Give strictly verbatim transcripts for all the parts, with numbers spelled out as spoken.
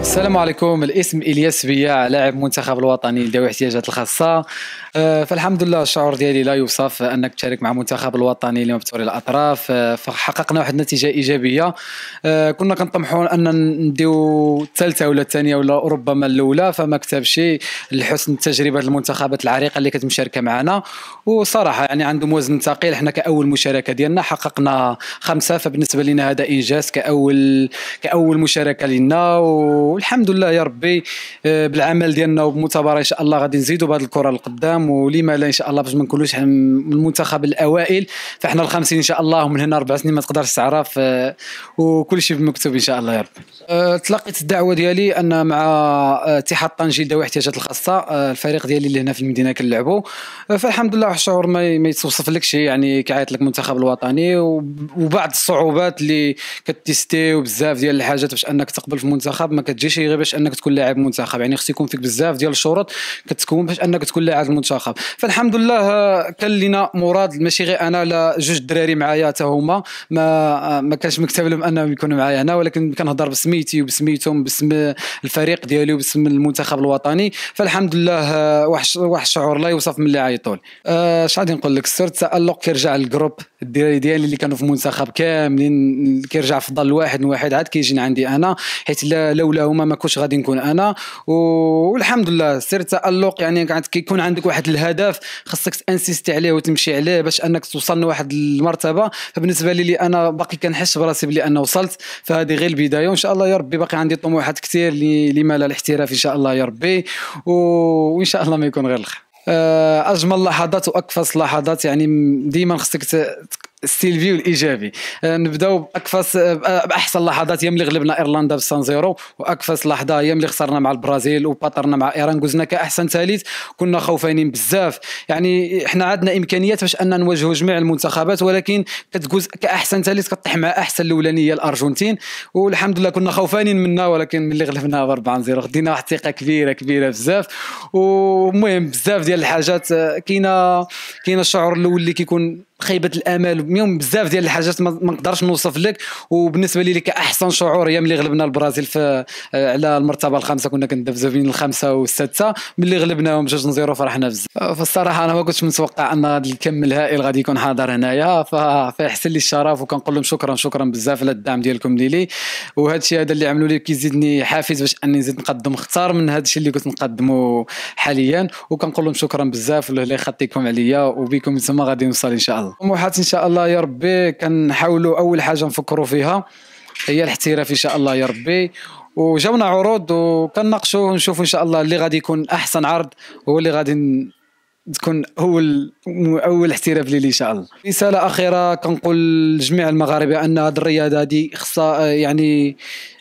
السلام عليكم. الاسم الياس بيا، لاعب منتخب الوطني لذوي الاحتياجات الخاصه. أه فالحمد لله الشعور ديالي لا يوصف انك تشارك مع منتخب الوطني لمبتوري الاطراف. أه فحققنا واحد النتيجه ايجابيه. أه كنا كنطمحوا ان نديو الثالثه ولا الثانيه ولا ربما الاولى، فما كتبش لحسن تجربه المنتخبات العريقه اللي كانت مشاركه معنا، وصراحه يعني عندهم وزن ثقيل. حنا كاول مشاركه ديالنا حققنا خمسه، فبالنسبه لنا هذا انجاز كاول كاول مشاركه لنا، و الحمد لله يا ربي بالعمل ديالنا وبالمثابره ان شاء الله غادي نزيدوا بهذه الكره للقدام، ولما لا ان شاء الله باش ما نكونوش من المنتخب الاوائل. فاحنا الخمسين ان شاء الله، ومن هنا اربع سنين ما تقدرش تعرف، وكل شيء مكتوب ان شاء الله يا ربي. تلقيت الدعوه ديالي ان مع اتحاد طنجي ذوي الاحتياجات الخاصه، الفريق ديالي اللي هنا في المدينه كنلعبوا، فالحمد لله الشعور ما يتوصف لكش، يعني كيعيط لك المنتخب الوطني وبعض الصعوبات اللي كتيستي وبزاف ديال الحاجات باش انك تقبل في المنتخب. ما كتجيش غير باش انك تكون لاعب منتخب، يعني خص يكون فيك بزاف ديال الشروط كتكون باش انك تكون لاعب منتخب. فالحمد لله كان لينا مراد، ماشي غير انا لا جوج دراري معايا حتى هما ما ما كانش مكتوب لهم انهم يكونوا معايا هنا، ولكن كنهضر بسميتي وبسميتهم باسم الفريق ديالي وباسم المنتخب الوطني. فالحمد لله واحد واحد الشعور لا يوصف من اللي عيطوا لي. أه اش غادي نقول لك؟ السر التالق كيرجع للجروب الدراري ديالي اللي كانوا في المنتخب كاملين، كيرجع في ظل واحد واحد عاد كيجي عندي انا، حيت لولا هما ما كنتش غادي نكون انا. والحمد لله سر التالق يعني كيكون عندك واحد الهدف خاصك تانسيستي عليه وتمشي عليه باش انك توصل لواحد المرتبه. فبالنسبه لي انا باقي كنحس براسي بلي انا وصلت، فهذه غير البدايه، وان شاء الله يا ربي باقي عندي طموحات كثير لما لا الاحتراف ان شاء الله يا ربي، وان شاء الله ما يكون غير الخير. اجمل لحظات واقفص لحظات، يعني ديما خصك السلبي والايجابي. نبداو باقفص باحسن لحظات، هي ملي غلبنا ايرلندا بالسان زيرو، واقفص لحظه هي ملي خسرنا مع البرازيل وبطرنا مع ايران، دوزنا كاحسن ثالث. كنا خوفانين بزاف، يعني حنا عندنا امكانيات باش اننا نواجهوا جميع المنتخبات، ولكن كتجوز كاحسن ثالث كطيح مع احسن الاولانيه هي الارجنتين، والحمد لله كنا خوفانين منها، ولكن ملي غلبناها ب أربعة صفر خدينا واحد الثقه كبيره كبيره بزاف. ومهم بزاف ديال الحاجات كاينه كاينه الشعور الاول اللي كيكون خيبه الامال يوم، بزاف ديال الحاجات ما نقدرش نوصف لك. وبالنسبه لي كاحسن شعور هي ملي غلبنا البرازيل في على المرتبه الخامسه، كنا كندافزو بين الخامسه والسادسه، ملي غلبناهم جوج صفر فرحنا بزاف. فالصراحه انا ما كنتش متوقع ان هذا الكم الهائل غادي يكون حاضر هنايا، فيحسن لي الشرف وكنقول لهم شكرا شكرا بزاف على الدعم ديالكم ليلي، وهذا الشيء هذا اللي عملوا لي كيزيدني حافز باش اني نزيد نقدم اختار من هذا الشيء اللي كنت نقدمه حاليا، وكنقول لهم شكرا بزاف والله لا يخطيكم عليا، وبكم تما غادي نوصل ان شاء الله. طموحات ان شاء الله يا ربي كنحاولوا اول حاجه نفكروا فيها هي الاحتراف ان شاء الله يا ربي، وجاونا عروض وكنناقشوا ونشوفوا ان شاء الله اللي غادي يكون احسن عرض هو اللي غادي تكون هو اول احتراف ليلي ان شاء الله. رساله اخيره كنقول لجميع المغاربه ان هذه الرياضه هذه خصها يعني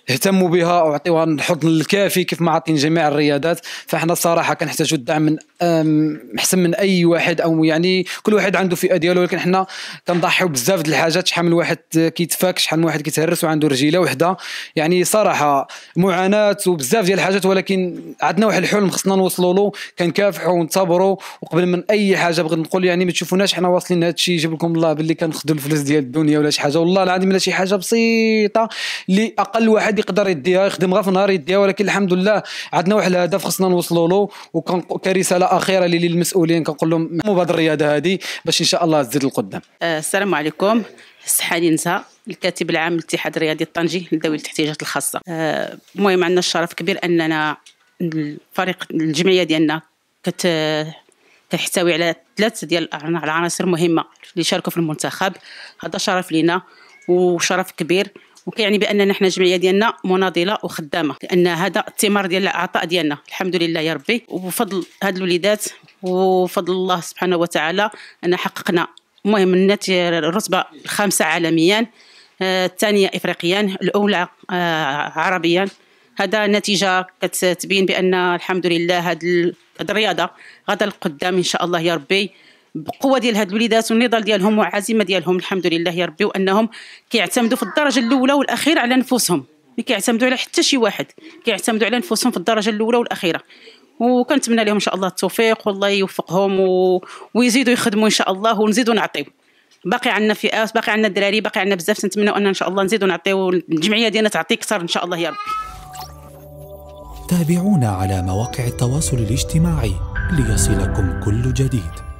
اهتموا بها وعطيوها الحضن الكافي كيف ما عاطين جميع الرياضات. فاحنا الصراحه كنحتاجوا الدعم من احسن من اي واحد، او يعني كل واحد عنده فئه ديالو، ولكن حنا كنضحيو بزاف د الحاجات. شحال من واحد كيتفاك، شحال من واحد كيتهرس وعنده رجيله وحده، يعني صراحه معاناه وبزاف ديال الحاجات، ولكن عندنا واحد الحلم خصنا نوصلوا له، كنكافحوا ونتبروا. وقبل من اي حاجه بغيت نقول يعني ما تشوفوناش حنا واصلين لهذا الشيء يجيب لكم الله باللي كنخدوا الفلوس ديال الدنيا ولا شي حاجه، والله العظيم لا شي حاجه بسيطه اللي اقل واحد يقدر يديها يخدم غير في نهار يديها، ولكن الحمد لله عندنا واحد الهدف خصنا نوصلوا له. وكرساله اخيره للمسؤولين كنقول لهم مو بهذه الرياضه هذه باش ان شاء الله تزيد للقدام. أه السلام عليكم. سحالي نزهه، الكاتب العام للاتحاد الرياضي الطنجي لذوي الاحتياجات الخاصه. المهم أه عندنا الشرف كبير اننا الفريق الجمعيه ديالنا كتحتوي على ثلاث ديال العناصر مهمه اللي شاركوا في المنتخب. هذا شرف لينا وشرف كبير، وكيعني باننا حنا الجمعيه ديالنا مناضله وخدامه، لان هذا الثمار ديال العطاء ديالنا الحمد لله يا ربي، وبفضل هاد الوليدات وفضل الله سبحانه وتعالى ان حققنا المهم النتيجه الرتبه الخامسه عالميا، الثانيه افريقيا، الاولى عربيا. هذا نتيجه كتبين بان الحمد لله هاد الرياضه غدا القدام ان شاء الله يا ربي بالقوه ديال هاد الوليدات والنضال ديالهم والعزيمه ديالهم الحمد لله يا ربي، وانهم كيعتمدوا في الدرجه الاولى والاخيره على نفوسهم، ما كيعتمدوا على حتى شي واحد، كيعتمدوا على نفوسهم في الدرجه الاولى والاخيره. وكنتمنى لهم ان شاء الله التوفيق والله يوفقهم و... ويزيدوا يخدموا ان شاء الله، ونزيدوا نعطيو. باقي عندنا فئات، باقي عندنا الدراري، باقي عندنا بزاف، نتمنوا ان ان شاء الله نزيدوا نعطيو، الجمعيه ديالنا تعطي اكثر ان شاء الله يا ربي. تابعونا على مواقع التواصل الاجتماعي ليصلكم كل جديد.